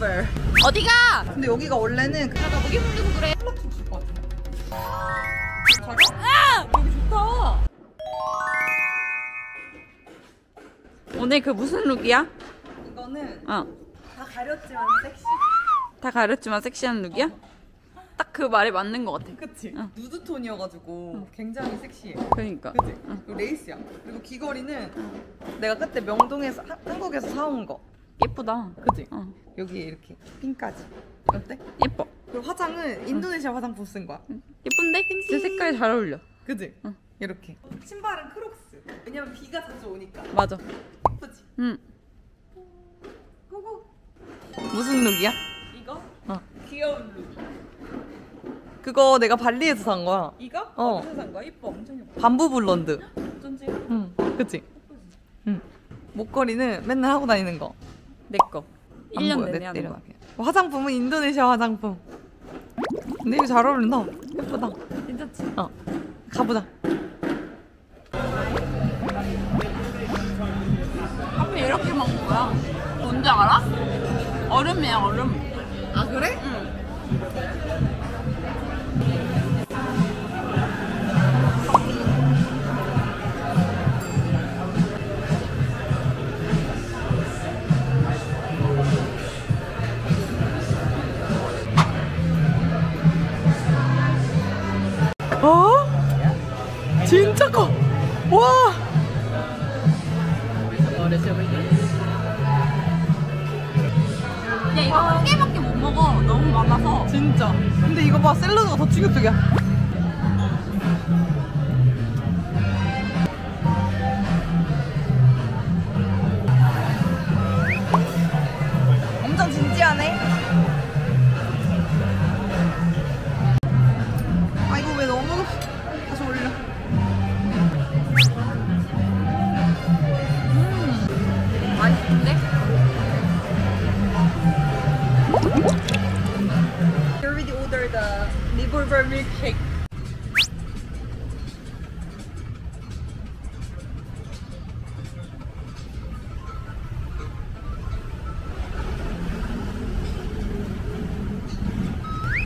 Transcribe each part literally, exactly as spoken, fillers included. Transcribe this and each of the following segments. Revolver. 어디가? 근데 여기가 원래는 야, 나 목이 흔들흔들해. 플러팅 줄 것 같아. 아! 여기 좋다. 오늘 그 무슨 룩이야? 이거는 어. 다 가렸지만 섹시. 다 가렸지만 섹시한 룩이야? 어. 딱 그 말에 맞는 것 같아. 그치? 어. 누드톤이어가지고 응. 굉장히 섹시해. 그러니까. 그치? 응. 그리고 레이스야. 그리고 귀걸이는 내가 그때 명동에서 하, 한국에서 사온 거. 예쁘다. 그치? 어. 여기 이렇게 핀까지. 어때? 예뻐. 그리고 화장은 인도네시아 응. 화장품 쓴 거야. 응. 예쁜데? 내 색깔 잘 어울려. 그치? 응. 이렇게. 신발은 크록스. 왜냐면 비가 자주 오니까. 맞아. 예쁘지? 응. 고고. 무슨 룩이야? 이거? 어. 귀여운 룩. 그거 내가 발리에서 산 거야. 이거? 어. 어디서 산 거야? 이뻐. 엄청 예뻐. 밤부 블론드. 어쩐지. 응. 그치? 응. 목걸이는 맨날 하고 다니는 거. 내 거. 일 년 내내 하는 거야. 화장품은 인도네시아 화장품. 근데 이거 잘 어울린다. 예쁘다. 괜찮지? 어. 가보자. 하필 이렇게 먹는 거야. 뭔지 알아? 얼음이야, 얼음. 아, 그래? 응. 진짜 커! 와! 야, 이거 한 개밖에 못 먹어. 너무 많아서. 진짜. 근데 이거 봐, 샐러드가 더 충격적이야. 엄청 진지하네. 아, 이거 왜 너무 다시 올려. Revolver milkshake.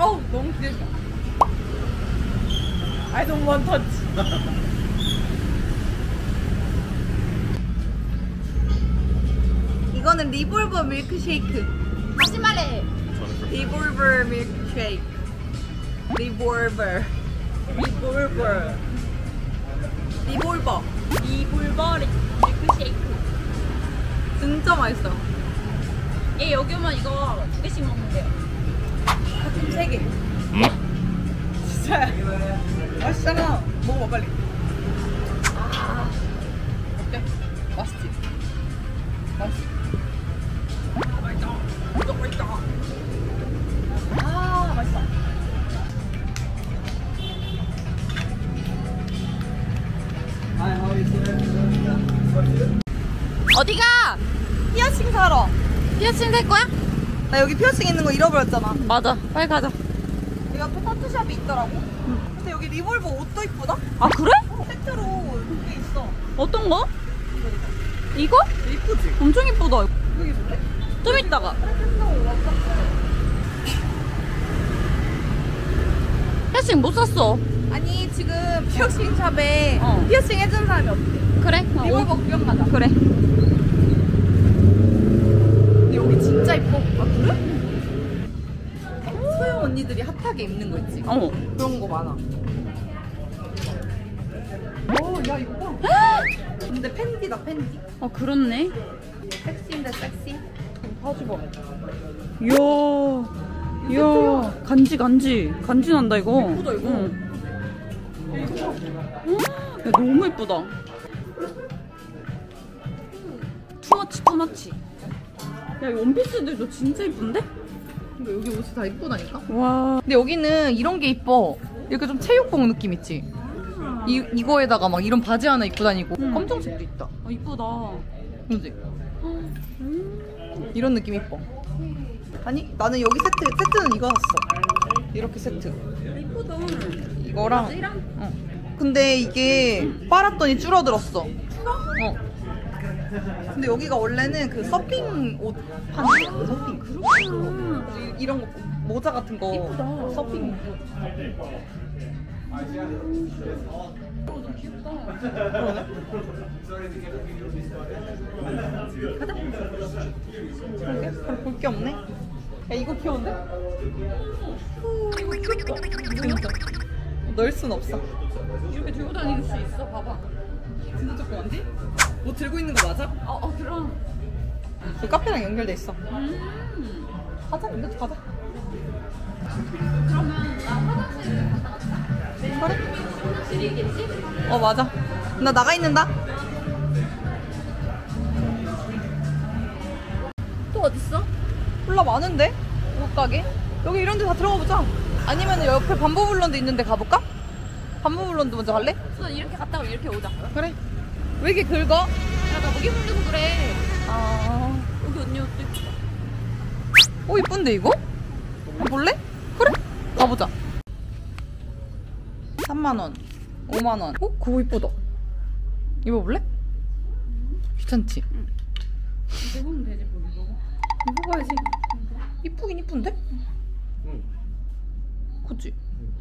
Oh, 너무 기대돼. I don't want touch. 이거는 리볼버 밀크쉐이크. 다시 말해. 리볼버 밀크쉐이크. 리볼버 리볼버 리볼버 리볼버 밀크쉐이크 진짜 맛있어. 얘 여기 오면 이거 두 개씩 먹으면 돼요. 같은 세 개. 진짜 맛있잖아. 먹어봐 빨리. 아 어때? 맛있지? 맛있지? 맛있다. 진짜 맛있다. 아 맛있어. 어디가? 피어싱 사러. 피어싱 살 거야? 나 여기 피어싱 있는 거 잃어버렸잖아. 맞아. 빨리 가자. 여기 앞에 타투샵이 있더라고. 응. 근데 여기 리볼버 옷도 이쁘다. 아 그래? 어, 세트로 두 개 있어. 어떤 거? 이거? 이거? 이쁘지? 엄청 이쁘다. 여기 볼래? 좀 이따가. 피어싱 못 샀어. 아니 지금 피어싱 샵에 어. 피어싱 해준 사람이 없대. 그래? 리볼버 어. 구경하자. 그래. 근데 여기 진짜 이뻐. 아 그래? 소영 언니들이 핫하게 입는 거 있지? 어. 그런 거 많아. 오, 야 이뻐. 근데 팬디다 팬디. 어 그렇네. 섹시인데 섹시. 봐주봐. 이야. 이야 간지 간지 간지 난다 이거. 예쁘다 이거. 응. 야, 너무 예쁘다. 투머치 투머치. 야 이 원피스들도 진짜 예쁜데? 근데 여기 옷이 다 예쁘다니까? 와. 근데 여기는 이런 게 예뻐. 이렇게 좀 체육복 느낌 있지? 아 이, 이거에다가 막 이런 바지 하나 입고 다니고. 음. 검정색도 있다. 아 이쁘다. 그치? 음. 이런 느낌 예뻐. 아니 나는 여기 세트, 세트는 이거 샀어. 이렇게 세트. 예쁘다. 이거랑 응. 근데 이게 빨았더니 줄어들었어. 줄어? 어. 근데 여기가 원래는 그 서핑 옷 파는 서핑 그룹 이런 거 모자 같은 거 예쁘다. 서핑 귀엽다. 가자. 그러게? 볼 게 없네. 야 이거 귀여운데? 오, 귀엽다. 귀엽다. 넣을 순 없어. 이렇게 들고 다닐 수 있어? 봐봐. 진짜 조그만데? 뭐 들고 있는 거 맞아? 어, 어 그럼. 그 카페랑 연결돼 있어. 음. 가자, 이제 가자. 그러면 나 화장실 갔다 왔다. 그래? 화장실이 있겠지? 어 맞아. 나 나가 있는다. 또 어딨어? 몰라 많은데? 옷 가게? 여기 이런 데 다 들어가 보자. 아니면 옆에 밤부 블론드 있는데 가볼까? 밤부 블론드 먼저 갈래? 우선 이렇게 갔다가 이렇게 오자. 그래. 왜 이렇게 긁어? 야 나 목이 물려서 그래. 아 여기 언니 옷도 이쁘다. 오 이쁜데 이거? 볼래? 그래? 가보자. 삼만 원, 오만 원. 어? 그거 이쁘다. 입어볼래? 응. 귀찮지? 응. 입으면 되지, 뭐 입어봐. 입어봐야지. 이쁘긴 이쁜데? 응. 그치? 응.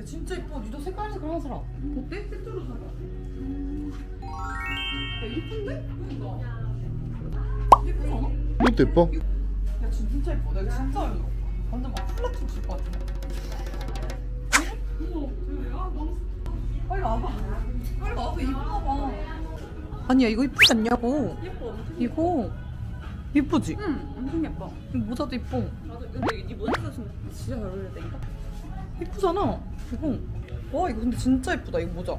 야, 진짜 이뻐. 니도 색깔에서 그런 사람. 응. 어때? 세트로 사라. 응. 야, 이쁜데? 이쁘다. 예쁘지 않아? 이것도 예뻐? 야, 진짜 예뻐. 나 이거 진짜 예뻐. 완전 막 플라팅 줄 것 같아. 빨리 와봐. 빨리 와봐. 이거 봐봐. 아니야 이거 이쁘지 않냐고. 예뻐. 엄청 이거 이쁘지? 응. 엄청 예뻐. 모자도 이뻐. 맞아. 근데 네 모자가 진짜 잘 어울린다니까. 이쁘잖아. 이거. 와 이거 근데 진짜 예쁘다. 이거 모자.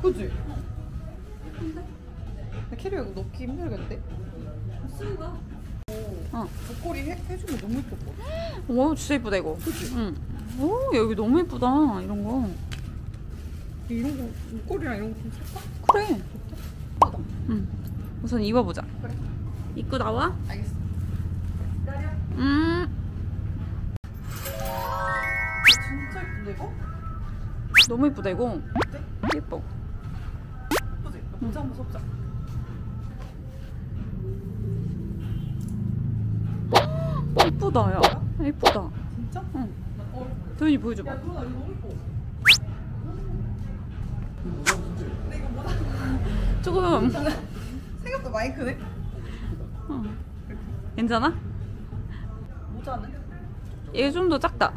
그지? 예쁜데? 나 캐리어 이거 넣기 힘들겠는데? 쓰는 거야? 어. 목걸이 해, 해준 거 너무 예뻤거든. 와 진짜 예쁘다 이거. 그치? 응. 오 여기 너무 예쁘다 이런 거. 이런 거 목걸이랑 이런 거 좀 살까? 그래. 좋다. 응. 우선 입어보자. 그래. 입고 나와? 알겠어. 기다려. 음. 진짜 예쁜데 이거? 너무 예쁘다 이거. 어때? 예뻐. 예쁘지? 모자 한번 써보자. 예쁘다 야. 예쁘다. 진짜? 응. 도현이 보여줘봐. 야, 도현아, 이거 너무 예뻐. 근데 이거 뭐다? 조금. 생각보다 많이 크네? 어. 괜찮아? 모자는? 얘 좀 더 작다.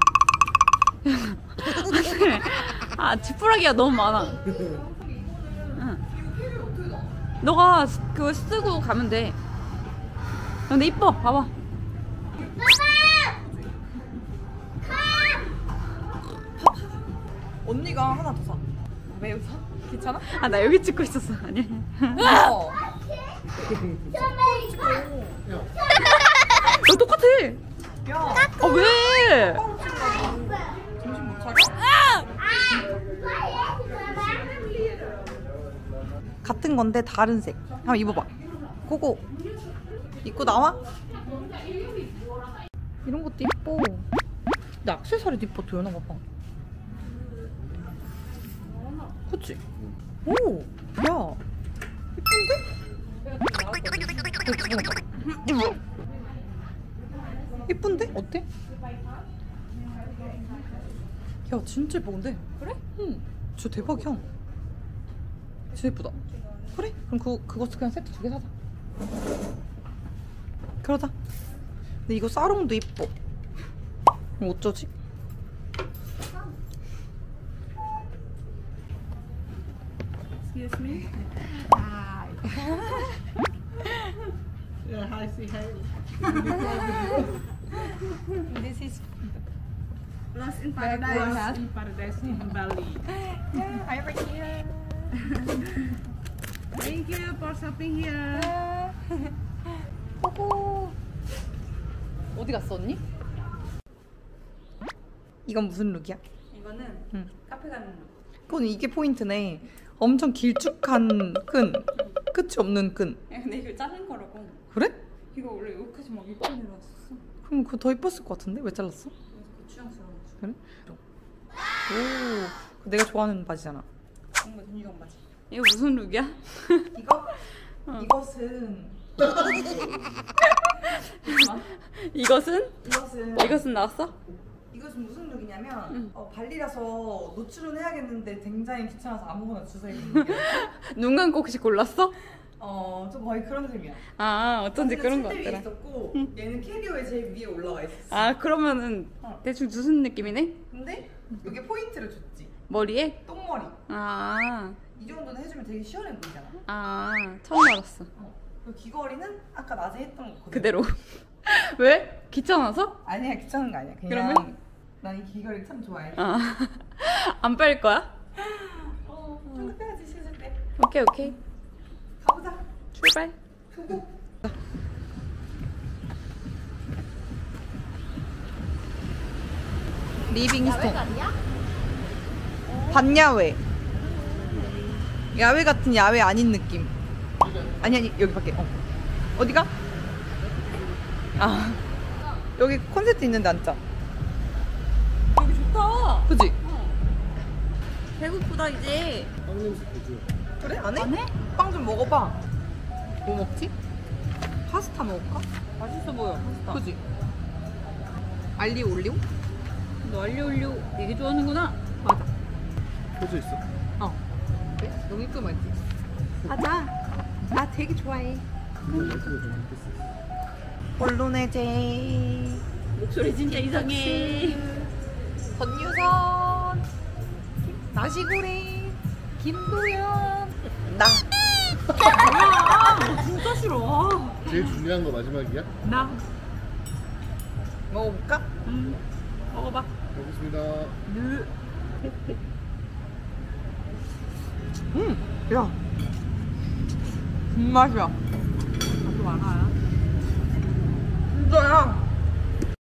아, 지푸라기가 너무 많아. 응. 너가 그거 쓰고 가면 돼. 근데 이뻐. 봐봐. 언니가 하나 더 사. 매우 사? 귀찮아? 아, 나 여기 찍고 있었어. 아니. 어. 너 똑같아. 야. 아, 왜? 정신 못 차려? 같은 건데 다른 색. 한번 입어봐. 고고. 입고 나와? 이런 것도 이뻐. 근데 액세서리도 이뻐. 도연아 봐봐. 그치? 오! 야! 예쁜데? 예쁜데? 어때? 야 진짜 예쁜데? 그래? 응 진짜 대박이야. 진짜 예쁘다. 그래? 그럼 그거, 그거 그냥 세트 두 개 사자. 그러자. 근데 이거 사롱도 예뻐. 그럼 어쩌지? Excuse me. Hi. Yeah, hi, see, hi. This is Lost in Paradise. Lost in Paradise in Bali. Yeah, I'm right here. Thank you for shopping here. 오호. 어디 갔어 언니? 이건 무슨 룩이야? 이거는 응. 카페 가는 룩. 그건 이게 포인트네. 엄청 길쭉한 끈, 끝이 없는 끈. 야, 근데 이걸 자른 거라고. 그래? 이거 원래 여기까지 막 예쁘게 내려왔었어. 그럼 그거 더 예뻤을 것 같은데? 왜 잘랐어? 그래서 취향스러워. 그래? 오, 내가 좋아하는 바지잖아. 뭔가 유니크한 바지. 이거 무슨 룩이야? 이거? 어. 이것은 이것은? 이것은 이것은 나왔어? 이것은 무슨 룩이냐면 응. 어, 발리라서 노출은 해야겠는데 굉장히 귀찮아서 아무거나 주세요. 눈 감고 혹시 골랐어? 어, 좀 거의 그런 셈이야. 아, 어쩐지 그런 것 같더라. 있었고, 응. 얘는 캐리어에 제일 위에 올라와 있었어. 아, 그러면은 어. 대충 무슨 느낌이네? 근데 여기 포인트를 줬지. 머리에? 똥머리. 아, 이 정도는 해주면 되게 시원해 보이잖아. 아, 처음 알았어. 어. 그리고 귀걸이는 아까 낮에 했던 거 그대로. 왜? 귀찮아서? 아니야, 귀찮은 거 아니야. 그냥 그러면? 난 이 귀걸이 참 좋아해. 아, 안 빨 거야? 어, 좀 더 빼야지, 씻을 때. 오케이, 오케이. 가보자. 출발. 고고. 리빙스톤. 반야외. 야외 같은 야외 아닌 느낌. 아니 아니 여기 밖에. 어. 어디가? 아 여기 콘셉트 있는데 앉자. 여기 좋다. 그치? 어. 배고프다 이제. 빵 냄새 보지. 그래? 안 해? 안 해? 빵 좀 먹어봐. 뭐 먹지? 파스타 먹을까? 맛있어 보여 파스타. 그치? 알리오 올리오? 너 알리오 올리오 되게 좋아하는구나. 맞아. 펴져 있어? 어. 그래? 너무 이쁘게 말지? 맞아. 나 되게 좋아해. 볼로네 제이. 목소리 진짜 이상해. 권유선. 나시고래. 김도연. 나. 뭐야? 진짜 싫어. 제일 중요한 거 마지막이야? 나. 먹어볼까? 응. 먹어봐. 먹겠습니다. 늘. 음, 야, 음 맛이야. 아주 많아.